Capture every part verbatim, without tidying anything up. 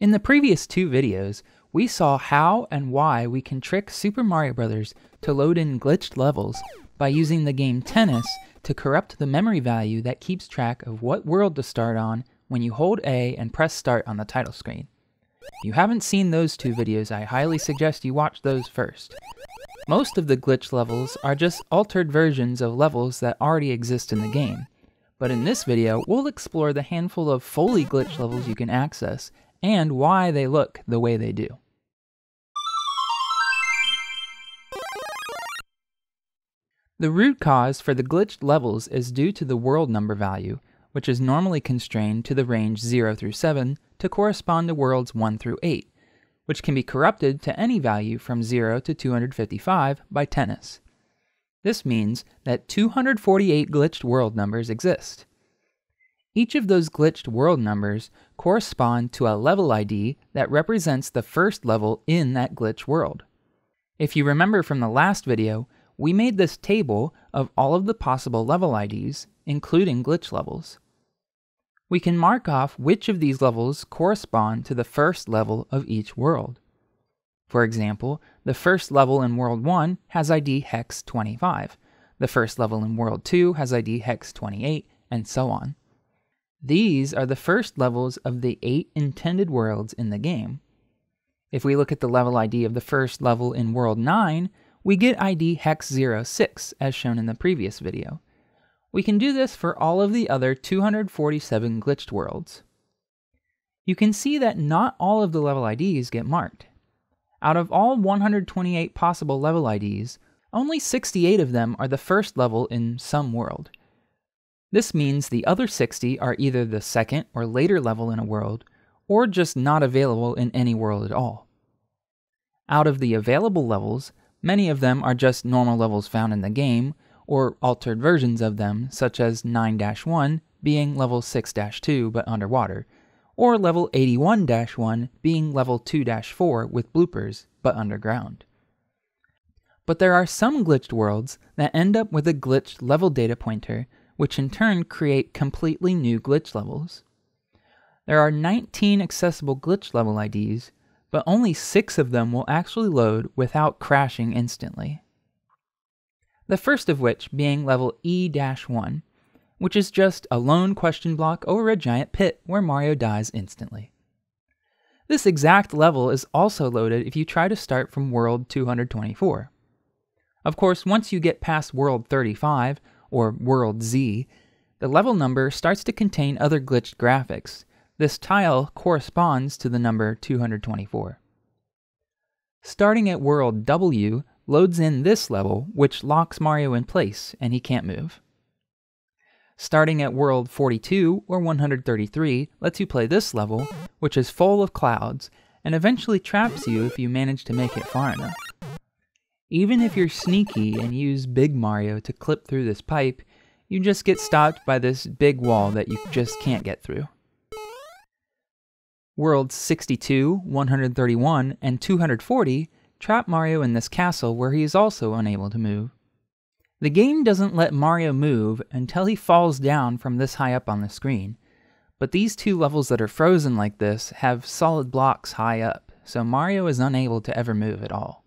In the previous two videos, we saw how and why we can trick Super Mario Bros. To load in glitched levels by using the game Tennis to corrupt the memory value that keeps track of what world to start on when you hold A and press start on the title screen. If you haven't seen those two videos, I highly suggest you watch those first. Most of the glitch levels are just altered versions of levels that already exist in the game, but in this video we'll explore the handful of fully glitched levels you can access and why they look the way they do. The root cause for the glitched levels is due to the world number value, which is normally constrained to the range zero through seven to correspond to worlds one through eight, which can be corrupted to any value from zero to two hundred fifty-five by Tennis. This means that two hundred forty-eight glitched world numbers exist. Each of those glitched world numbers correspond to a level I D that represents the first level in that glitch world. If you remember from the last video, we made this table of all of the possible level I Ds, including glitch levels. We can mark off which of these levels correspond to the first level of each world. For example, the first level in World one has I D hex twenty-five, the first level in World two has I D hex twenty-eight, and so on. These are the first levels of the eight intended worlds in the game. If we look at the level I D of the first level in World nine, we get I D hex zero six as shown in the previous video. We can do this for all of the other two hundred forty-seven glitched worlds. You can see that not all of the level I Ds get marked. Out of all one hundred twenty-eight possible level I Ds, only sixty-eight of them are the first level in some world. This means the other sixty are either the second or later level in a world, or just not available in any world at all. Out of the available levels, many of them are just normal levels found in the game, or altered versions of them, such as nine dash one being level six dash two but underwater, or level eighty-one dash one being level two dash four with bloopers but underground. But there are some glitched worlds that end up with a glitched level data pointer, which in turn create completely new glitch levels. There are nineteen accessible glitch level I Ds, but only six of them will actually load without crashing instantly. The first of which being level E dash one, which is just a lone question block over a giant pit where Mario dies instantly. This exact level is also loaded if you try to start from World two hundred twenty-four. Of course, once you get past World thirty-five, or World Z, the level number starts to contain other glitched graphics. This tile corresponds to the number two hundred twenty-four. Starting at World W loads in this level, which locks Mario in place and he can't move. Starting at World forty-two or one hundred thirty-three lets you play this level, which is full of clouds and eventually traps you if you manage to make it far enough. Even if you're sneaky and use Big Mario to clip through this pipe, you just get stopped by this big wall that you just can't get through. Worlds sixty-two, one hundred thirty-one, and two hundred forty trap Mario in this castle where he is also unable to move. The game doesn't let Mario move until he falls down from this high up on the screen, but these two levels that are frozen like this have solid blocks high up, so Mario is unable to ever move at all.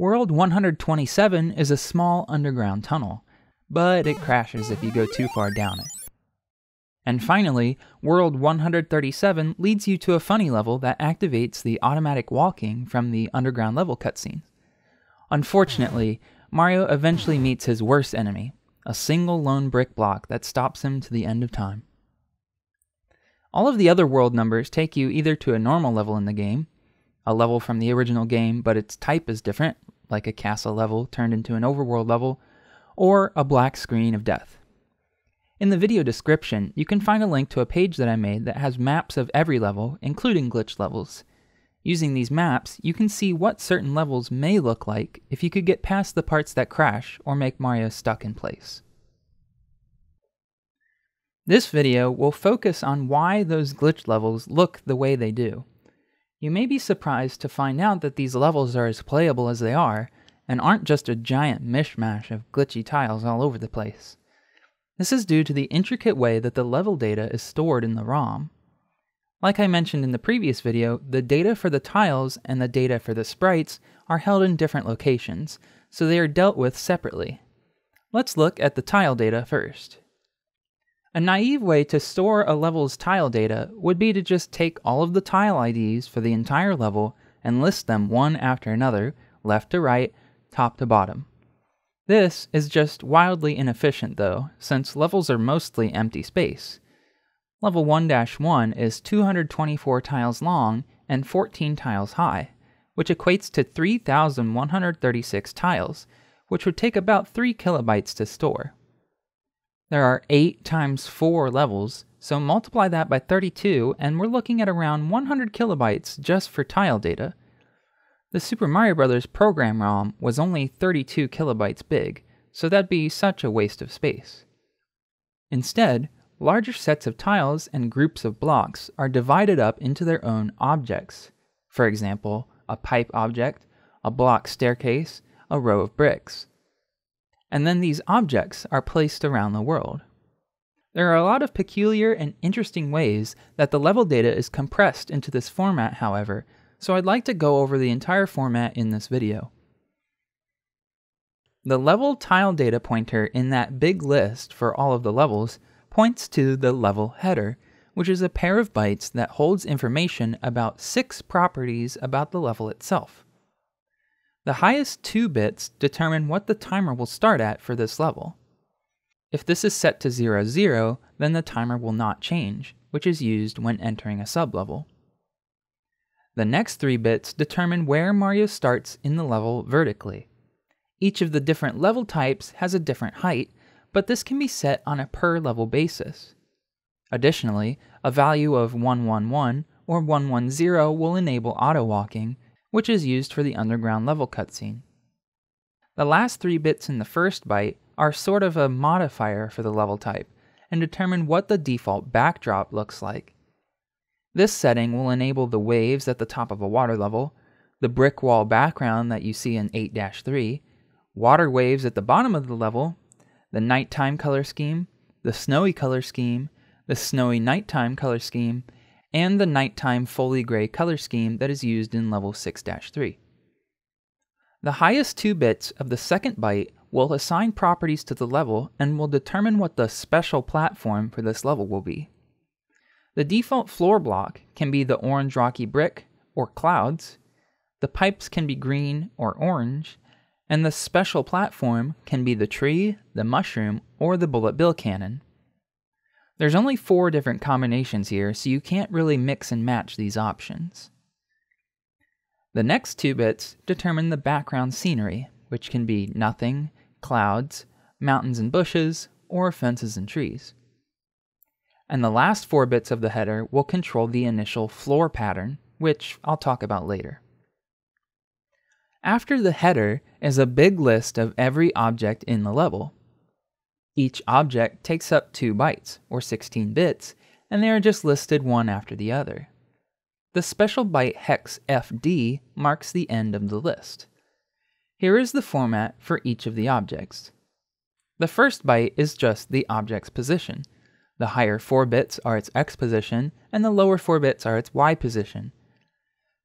World one hundred twenty-seven is a small underground tunnel, but it crashes if you go too far down it. And finally, World one hundred thirty-seven leads you to a funny level that activates the automatic walking from the underground level cutscene. Unfortunately, Mario eventually meets his worst enemy, a single lone brick block that stops him to the end of time. All of the other world numbers take you either to a normal level in the game, a level from the original game but its type is different, like a castle level turned into an overworld level, or a black screen of death. In the video description, you can find a link to a page that I made that has maps of every level, including glitch levels. Using these maps, you can see what certain levels may look like if you could get past the parts that crash or make Mario stuck in place. This video will focus on why those glitch levels look the way they do. You may be surprised to find out that these levels are as playable as they are, and aren't just a giant mishmash of glitchy tiles all over the place. This is due to the intricate way that the level data is stored in the ROM. Like I mentioned in the previous video, the data for the tiles and the data for the sprites are held in different locations, so they are dealt with separately. Let's look at the tile data first. A naive way to store a level's tile data would be to just take all of the tile I Ds for the entire level and list them one after another, left to right, top to bottom. This is just wildly inefficient though, since levels are mostly empty space. Level one dash one is two hundred twenty-four tiles long and fourteen tiles high, which equates to three thousand one hundred thirty-six tiles, which would take about three kilobytes to store. There are eight times four levels, so multiply that by thirty-two and we're looking at around one hundred kilobytes just for tile data. The Super Mario Bros. Program ROM was only thirty-two kilobytes big, so that'd be such a waste of space. Instead, larger sets of tiles and groups of blocks are divided up into their own objects. For example, a pipe object, a block staircase, a row of bricks. And then these objects are placed around the world. There are a lot of peculiar and interesting ways that the level data is compressed into this format, however, so I'd like to go over the entire format in this video. The level tile data pointer in that big list for all of the levels points to the level header, which is a pair of bytes that holds information about six properties about the level itself. The highest two bits determine what the timer will start at for this level. If this is set to zero zero, then the timer will not change, which is used when entering a sublevel. The next three bits determine where Mario starts in the level vertically. Each of the different level types has a different height, but this can be set on a per level basis. Additionally, a value of one one one or one one zero will enable auto-walking, which is used for the underground level cutscene. The last three bits in the first byte are sort of a modifier for the level type and determine what the default backdrop looks like. This setting will enable the waves at the top of a water level, the brick wall background that you see in eight dash three, water waves at the bottom of the level, the nighttime color scheme, the snowy color scheme, the snowy nighttime color scheme, and the nighttime fully gray color scheme that is used in level six dash three. The highest two bits of the second byte will assign properties to the level and will determine what the special platform for this level will be. The default floor block can be the orange rocky brick or clouds, the pipes can be green or orange, and the special platform can be the tree, the mushroom, or the bullet bill cannon. There's only four different combinations here, so you can't really mix and match these options. The next two bits determine the background scenery, which can be nothing, clouds, mountains and bushes, or fences and trees. And the last four bits of the header will control the initial floor pattern, which I'll talk about later. After the header is a big list of every object in the level. Each object takes up two bytes, or sixteen bits, and they are just listed one after the other. The special byte hex F D marks the end of the list. Here is the format for each of the objects. The first byte is just the object's position. The higher four bits are its X position, and the lower four bits are its Y position.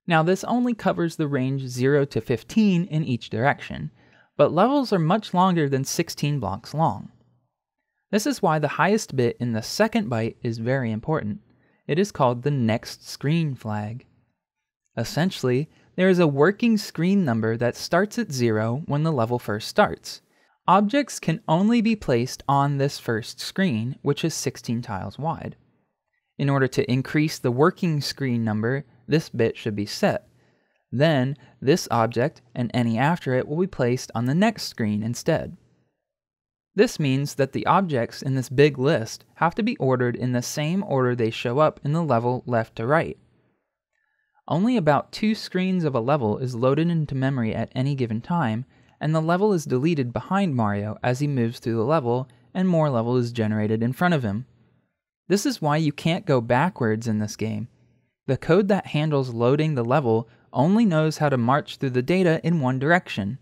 Now this only covers the range zero to fifteen in each direction, but levels are much longer than sixteen blocks long. This is why the highest bit in the second byte is very important. It is called the next screen flag. Essentially, there is a working screen number that starts at zero when the level first starts. Objects can only be placed on this first screen, which is sixteen tiles wide. In order to increase the working screen number, this bit should be set. Then, this object and any after it will be placed on the next screen instead. This means that the objects in this big list have to be ordered in the same order they show up in the level left to right. Only about two screens of a level is loaded into memory at any given time, and the level is deleted behind Mario as he moves through the level, and more level is generated in front of him. This is why you can't go backwards in this game. The code that handles loading the level only knows how to march through the data in one direction.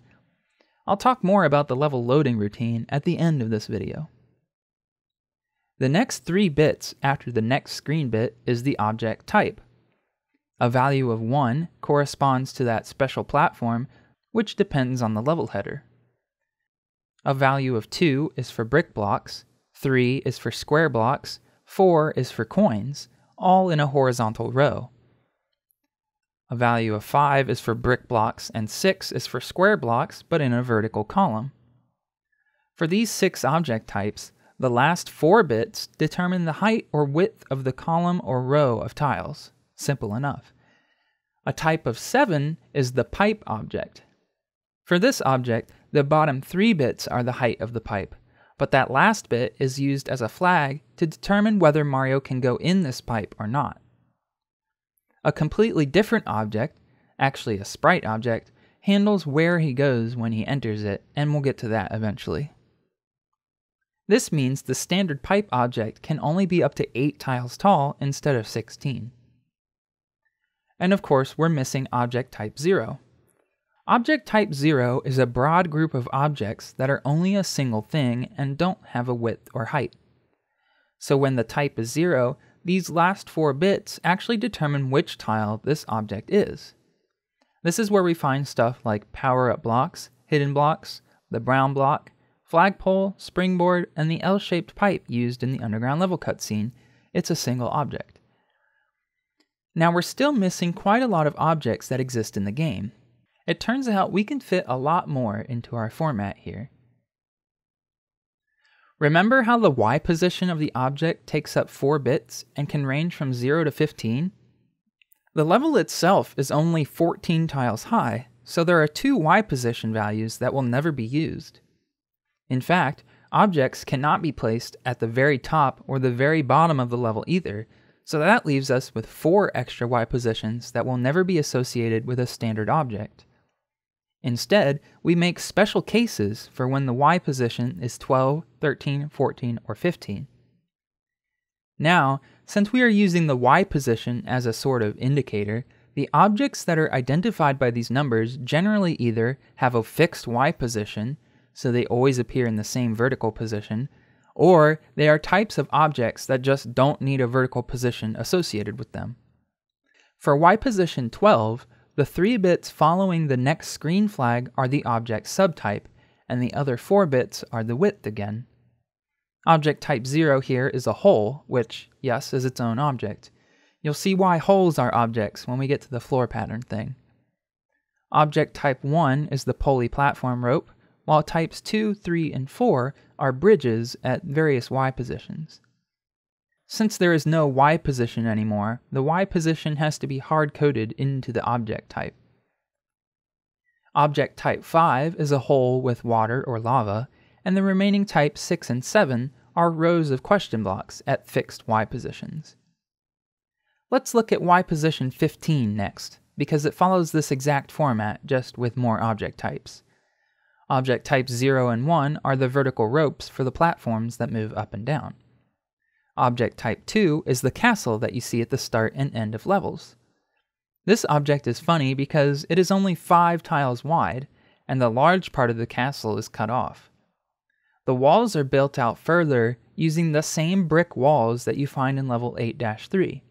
I'll talk more about the level loading routine at the end of this video. The next three bits after the next screen bit is the object type. A value of one corresponds to that special platform, which depends on the level header. A value of two is for brick blocks, three is for square blocks, four is for coins, all in a horizontal row. A value of five is for brick blocks and six is for square blocks, but in a vertical column. For these six object types, the last four bits determine the height or width of the column or row of tiles. Simple enough. A type of seven is the pipe object. For this object, the bottom three bits are the height of the pipe, but that last bit is used as a flag to determine whether Mario can go in this pipe or not. A completely different object, actually a sprite object, handles where he goes when he enters it, and we'll get to that eventually. This means the standard pipe object can only be up to eight tiles tall instead of sixteen. And of course, we're missing object type zero. Object type zero is a broad group of objects that are only a single thing and don't have a width or height. So when the type is zero, these last four bits actually determine which tile this object is. This is where we find stuff like power-up blocks, hidden blocks, the brown block, flagpole, springboard, and the L-shaped pipe used in the underground level cutscene. It's a single object. Now we're still missing quite a lot of objects that exist in the game. It turns out we can fit a lot more into our format here. Remember how the Y position of the object takes up four bits and can range from zero to fifteen? The level itself is only fourteen tiles high, so there are two Y position values that will never be used. In fact, objects cannot be placed at the very top or the very bottom of the level either, so that leaves us with four extra Y positions that will never be associated with a standard object. Instead, we make special cases for when the Y position is twelve, thirteen, fourteen, or fifteen. Now, since we are using the Y position as a sort of indicator, the objects that are identified by these numbers generally either have a fixed Y position, so they always appear in the same vertical position, or they are types of objects that just don't need a vertical position associated with them. For Y position twelve, the three bits following the next screen flag are the object subtype, and the other four bits are the width again. Object type zero here is a hole, which, yes, is its own object. You'll see why holes are objects when we get to the floor pattern thing. Object type one is the poly platform rope, while types two, three, and four are bridges at various Y positions. Since there is no Y position anymore, the Y position has to be hard-coded into the object type. Object type five is a hole with water or lava, and the remaining types six and seven are rows of question blocks at fixed Y positions. Let's look at Y position fifteen next, because it follows this exact format, just with more object types. Object types zero and one are the vertical ropes for the platforms that move up and down. Object type two is the castle that you see at the start and end of levels. This object is funny because it is only five tiles wide, and the large part of the castle is cut off. The walls are built out further using the same brick walls that you find in level eight dash three,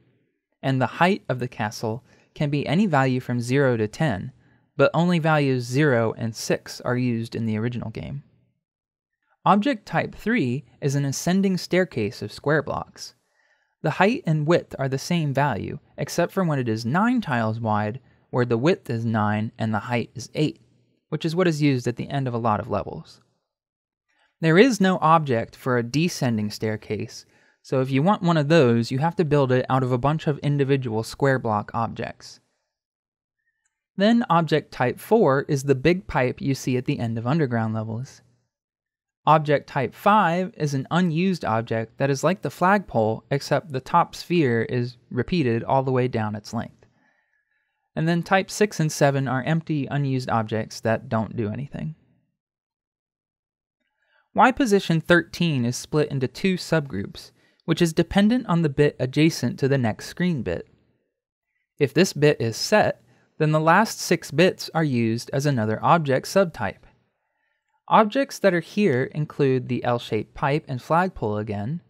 and the height of the castle can be any value from zero to ten, but only values zero and six are used in the original game. Object type three is an ascending staircase of square blocks. The height and width are the same value, except for when it is nine tiles wide, where the width is nine and the height is eight, which is what is used at the end of a lot of levels. There is no object for a descending staircase, so if you want one of those, you have to build it out of a bunch of individual square block objects. Then object type four is the big pipe you see at the end of underground levels. Object type five is an unused object that is like the flagpole, except the top sphere is repeated all the way down its length. And then type six and seven are empty, unused objects that don't do anything. Y position thirteen is split into two subgroups, which is dependent on the bit adjacent to the next screen bit. If this bit is set, then the last six bits are used as another object subtype. Objects that are here include the L-shaped pipe and flagpole again,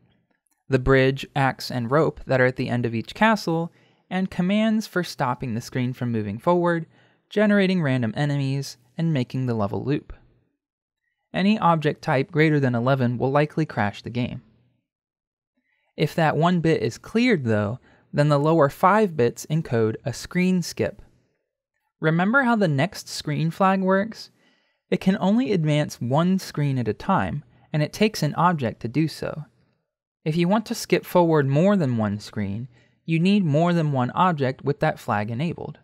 the bridge, axe, and rope that are at the end of each castle, and commands for stopping the screen from moving forward, generating random enemies, and making the level loop. Any object type greater than eleven will likely crash the game. If that one bit is cleared though, then the lower five bits encode a screen skip. Remember how the next screen flag works? It can only advance one screen at a time, and it takes an object to do so. If you want to skip forward more than one screen, you need more than one object with that flag enabled.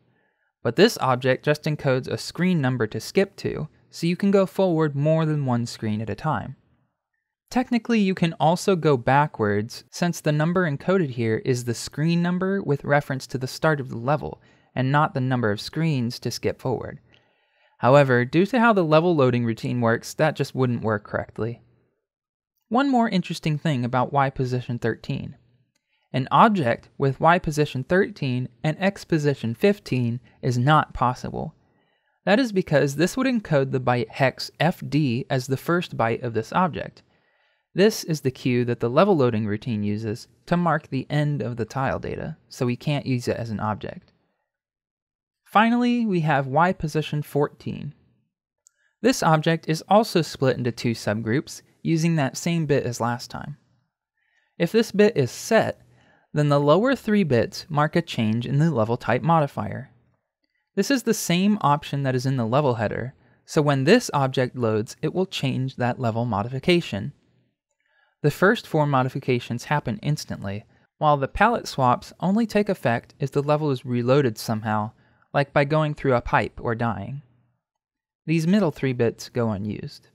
But this object just encodes a screen number to skip to, so you can go forward more than one screen at a time. Technically, you can also go backwards, since the number encoded here is the screen number with reference to the start of the level, and not the number of screens to skip forward. However, due to how the level loading routine works, that just wouldn't work correctly. One more interesting thing about Y position thirteen. An object with Y position thirteen and X position fifteen is not possible. That is because this would encode the byte hex F D as the first byte of this object. This is the cue that the level loading routine uses to mark the end of the tile data, so we can't use it as an object. Finally, we have Y position fourteen. This object is also split into two subgroups using that same bit as last time. If this bit is set, then the lower three bits mark a change in the level type modifier. This is the same option that is in the level header, so when this object loads, it will change that level modification. The first four modifications happen instantly, while the palette swaps only take effect if the level is reloaded somehow, like by going through a pipe or dying. These middle three bits go unused.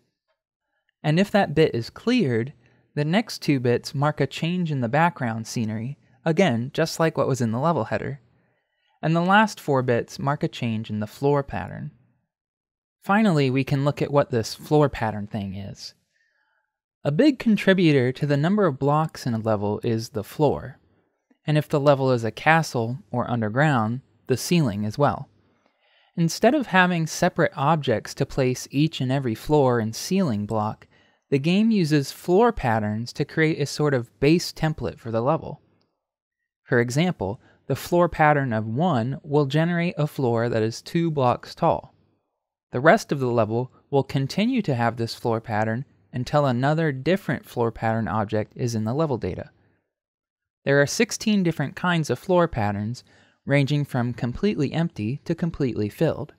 And if that bit is cleared, the next two bits mark a change in the background scenery, again just like what was in the level header. And the last four bits mark a change in the floor pattern. Finally, we can look at what this floor pattern thing is. A big contributor to the number of blocks in a level is the floor, and if the level is a castle or underground, the ceiling as well. Instead of having separate objects to place each and every floor and ceiling block, the game uses floor patterns to create a sort of base template for the level. For example, the floor pattern of one will generate a floor that is two blocks tall. The rest of the level will continue to have this floor pattern until another different floor pattern object is in the level data. There are sixteen different kinds of floor patterns, ranging from completely empty to completely filled.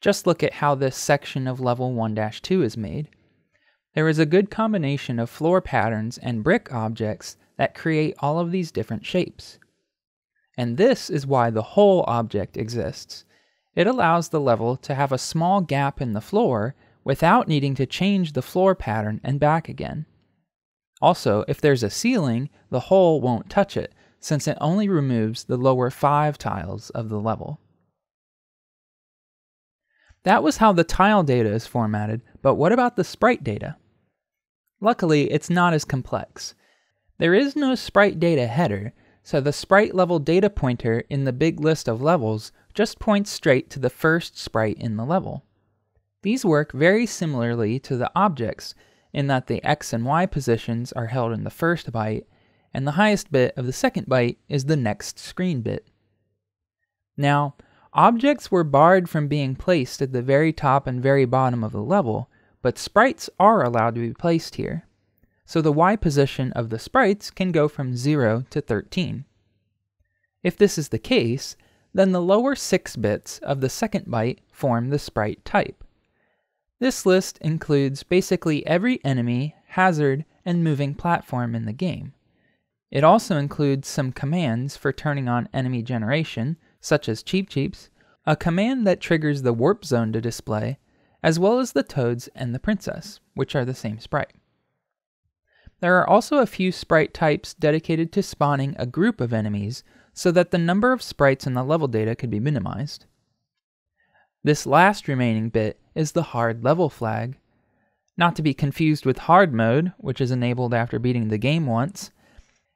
Just look at how this section of level one dash two is made. There is a good combination of floor patterns and brick objects that create all of these different shapes. And this is why the whole object exists. It allows the level to have a small gap in the floor without needing to change the floor pattern and back again. Also, if there's a ceiling, the whole won't touch it, since it only removes the lower five tiles of the level. That was how the tile data is formatted, but what about the sprite data? Luckily, it's not as complex. There is no sprite data header, so the sprite level data pointer in the big list of levels just points straight to the first sprite in the level. These work very similarly to the objects in that the X and Y positions are held in the first byte, and the highest bit of the second byte is the next screen bit. Now, objects were barred from being placed at the very top and very bottom of the level, but sprites are allowed to be placed here. So the Y position of the sprites can go from zero to thirteen. If this is the case, then the lower six bits of the second byte form the sprite type. This list includes basically every enemy, hazard, and moving platform in the game. It also includes some commands for turning on enemy generation, such as Cheep Cheeps, a command that triggers the warp zone to display, as well as the Toads and the Princess, which are the same sprite. There are also a few sprite types dedicated to spawning a group of enemies so that the number of sprites in the level data could be minimized. This last remaining bit is the hard level flag. Not to be confused with hard mode, which is enabled after beating the game once.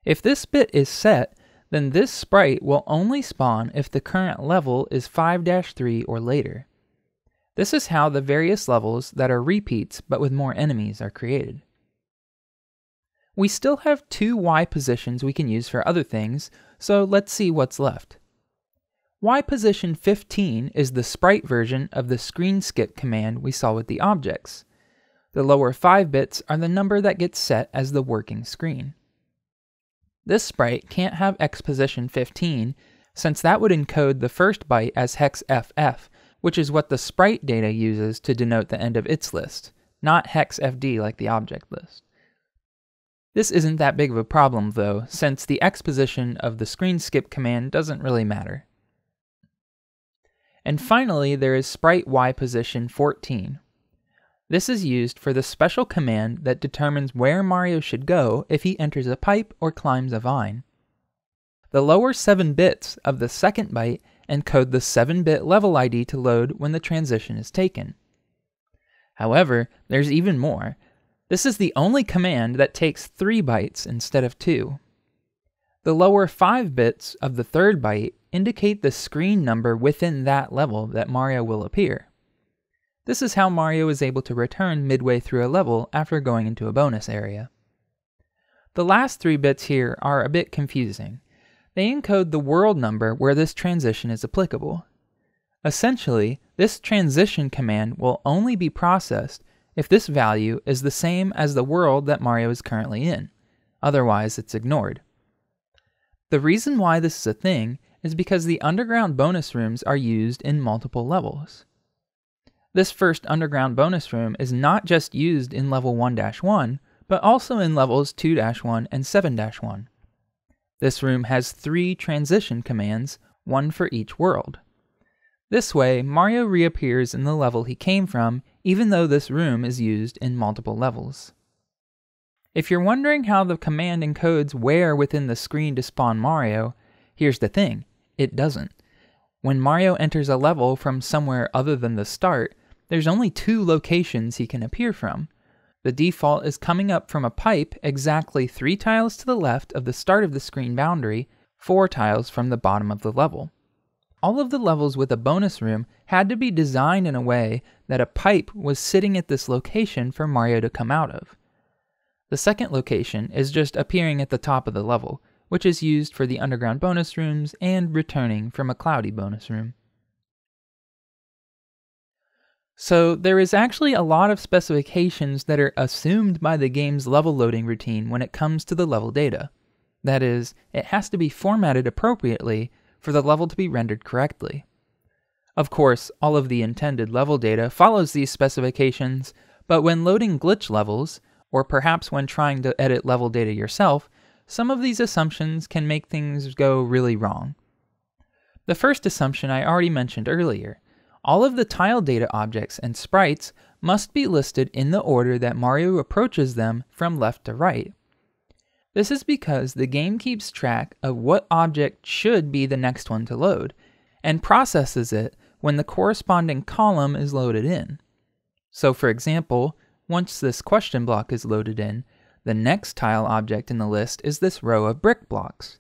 If this bit is set, then this sprite will only spawn if the current level is five dash three or later. This is how the various levels that are repeats but with more enemies are created. We still have two Y positions we can use for other things, so let's see what's left. Y position fifteen is the sprite version of the screen skip command we saw with the objects. The lower five bits are the number that gets set as the working screen. This sprite can't have X position fifteen, since that would encode the first byte as hex F F, which is what the sprite data uses to denote the end of its list, not hex F D like the object list. This isn't that big of a problem though, since the X position of the screen skip command doesn't really matter. And finally, there is sprite Y position fourteen. This is used for the special command that determines where Mario should go if he enters a pipe or climbs a vine. The lower seven bits of the second byte encode the seven bit level I D to load when the transition is taken. However, there's even more. This is the only command that takes three bytes instead of two. The lower five bits of the third byte indicate the screen number within that level that Mario will appear. This is how Mario is able to return midway through a level after going into a bonus area. The last three bits here are a bit confusing. They encode the world number where this transition is applicable. Essentially, this transition command will only be processed if this value is the same as the world that Mario is currently in. Otherwise, it's ignored. The reason why this is a thing is because the underground bonus rooms are used in multiple levels. This first underground bonus room is not just used in level one dash one, but also in levels two dash one and seven dash one. This room has three transition commands, one for each world. This way, Mario reappears in the level he came from, even though this room is used in multiple levels. If you're wondering how the command encodes where within the screen to spawn Mario, here's the thing, it doesn't. When Mario enters a level from somewhere other than the start, there's only two locations he can appear from. The default is coming up from a pipe exactly three tiles to the left of the start of the screen boundary, four tiles from the bottom of the level. All of the levels with a bonus room had to be designed in a way that a pipe was sitting at this location for Mario to come out of. The second location is just appearing at the top of the level, which is used for the underground bonus rooms and returning from a cloudy bonus room. So there is actually a lot of specifications that are assumed by the game's level loading routine when it comes to the level data. That is, it has to be formatted appropriately for the level to be rendered correctly. Of course, all of the intended level data follows these specifications, but when loading glitch levels, or perhaps when trying to edit level data yourself, some of these assumptions can make things go really wrong. The first assumption I already mentioned earlier. All of the tile data objects and sprites must be listed in the order that Mario approaches them from left to right. This is because the game keeps track of what object should be the next one to load, and processes it when the corresponding column is loaded in. So for example, once this question block is loaded in, the next tile object in the list is this row of brick blocks.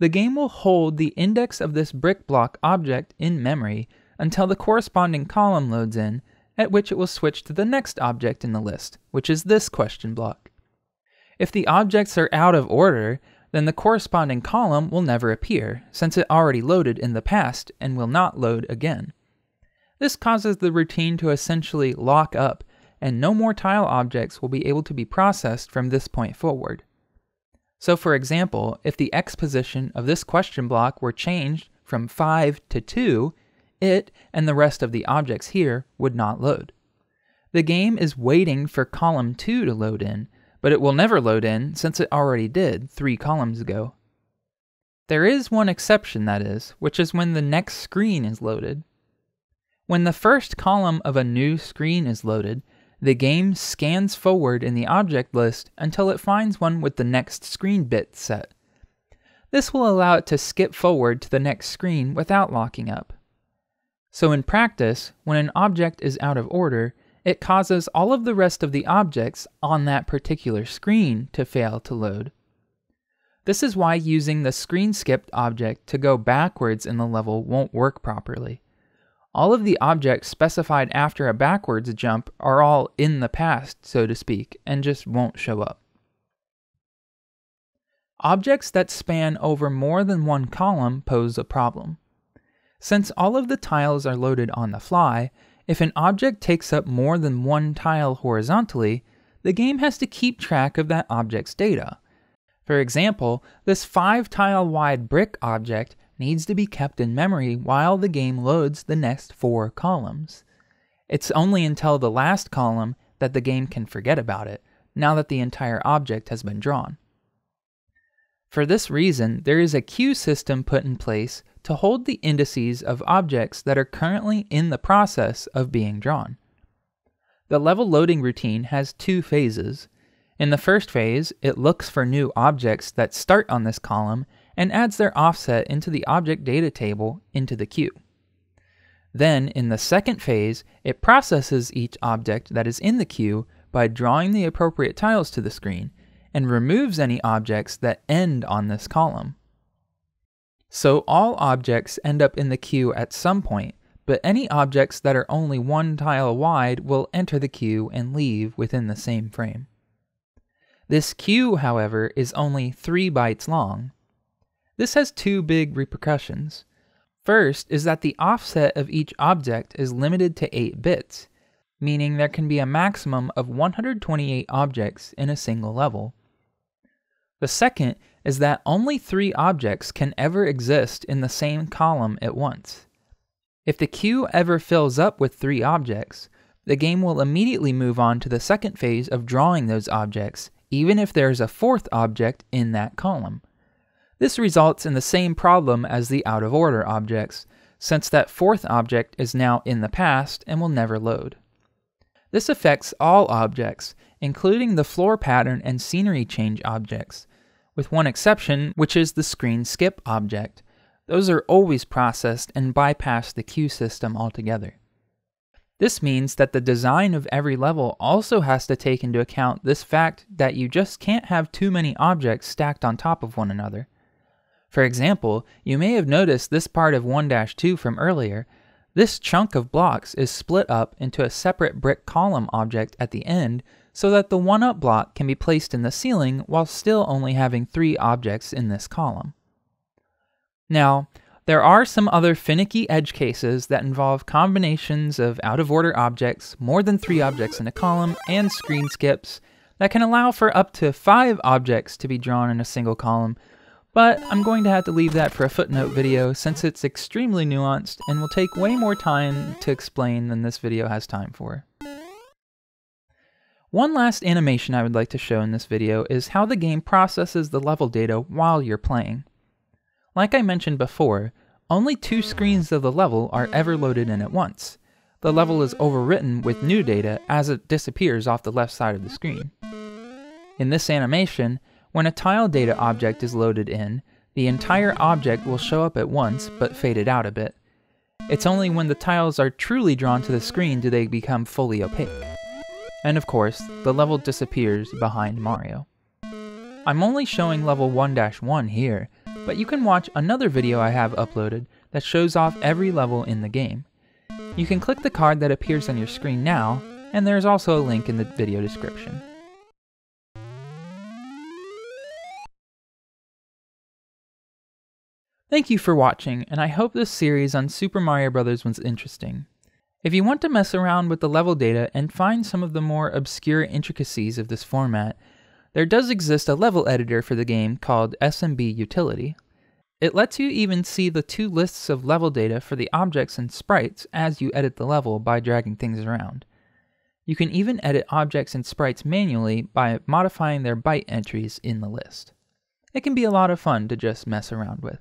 The game will hold the index of this brick block object in memory until the corresponding column loads in, at which it will switch to the next object in the list, which is this question block. If the objects are out of order, then the corresponding column will never appear, since it already loaded in the past and will not load again. This causes the routine to essentially lock up, and no more tile objects will be able to be processed from this point forward. So for example, if the X position of this question block were changed from five to two, it and the rest of the objects here would not load. The game is waiting for column two to load in, but it will never load in since it already did three columns ago. There is one exception, that is, which is when the next screen is loaded. When the first column of a new screen is loaded, the game scans forward in the object list until it finds one with the next screen bit set. This will allow it to skip forward to the next screen without locking up. So in practice, when an object is out of order, it causes all of the rest of the objects on that particular screen to fail to load. This is why using the screen skipped object to go backwards in the level won't work properly. All of the objects specified after a backwards jump are all in the past, so to speak, and just won't show up. objects that span over more than one column pose a problem. Since all of the tiles are loaded on the fly, if an object takes up more than one tile horizontally, the game has to keep track of that object's data. For example, this five-tile-wide brick object needs to be kept in memory while the game loads the next four columns. It's only until the last column that the game can forget about it, now that the entire object has been drawn. For this reason, there is a queue system put in place to hold the indices of objects that are currently in the process of being drawn. The level loading routine has two phases. In the first phase, it looks for new objects that start on this column and adds their offset into the object data table into the queue. Then, in the second phase, it processes each object that is in the queue by drawing the appropriate tiles to the screen and removes any objects that end on this column. So all objects end up in the queue at some point, but any objects that are only one tile wide will enter the queue and leave within the same frame. This queue, however, is only three bytes long. This has two big repercussions. First is that the offset of each object is limited to eight bits, meaning there can be a maximum of one hundred twenty-eight objects in a single level. The second is that only three objects can ever exist in the same column at once. If the queue ever fills up with three objects, the game will immediately move on to the second phase of drawing those objects, even if there is a fourth object in that column. This results in the same problem as the out-of-order objects, since that fourth object is now in the past and will never load. This affects all objects, including the floor pattern and scenery change objects, with one exception, which is the screen skip object. Those are always processed and bypass the queue system altogether. This means that the design of every level also has to take into account this fact that you just can't have too many objects stacked on top of one another. For example, you may have noticed this part of one dash two from earlier. This chunk of blocks is split up into a separate brick column object at the end so that the one-up block can be placed in the ceiling while still only having three objects in this column. Now, there are some other finicky edge cases that involve combinations of out-of-order objects, more than three objects in a column, and screen skips that can allow for up to five objects to be drawn in a single column, but I'm going to have to leave that for a footnote video since it's extremely nuanced and will take way more time to explain than this video has time for. One last animation I would like to show in this video is how the game processes the level data while you're playing. Like I mentioned before, only two screens of the level are ever loaded in at once. The level is overwritten with new data as it disappears off the left side of the screen. In this animation, when a tile data object is loaded in, the entire object will show up at once but faded out a bit. It's only when the tiles are truly drawn to the screen do they become fully opaque. And of course, the level disappears behind Mario. I'm only showing level one dash one here, but you can watch another video I have uploaded that shows off every level in the game. You can click the card that appears on your screen now, and there's also a link in the video description. Thank you for watching, and I hope this series on Super Mario Bros. Was interesting. If you want to mess around with the level data and find some of the more obscure intricacies of this format, there does exist a level editor for the game called S M B Utility. It lets you even see the two lists of level data for the objects and sprites as you edit the level by dragging things around. You can even edit objects and sprites manually by modifying their byte entries in the list. It can be a lot of fun to just mess around with.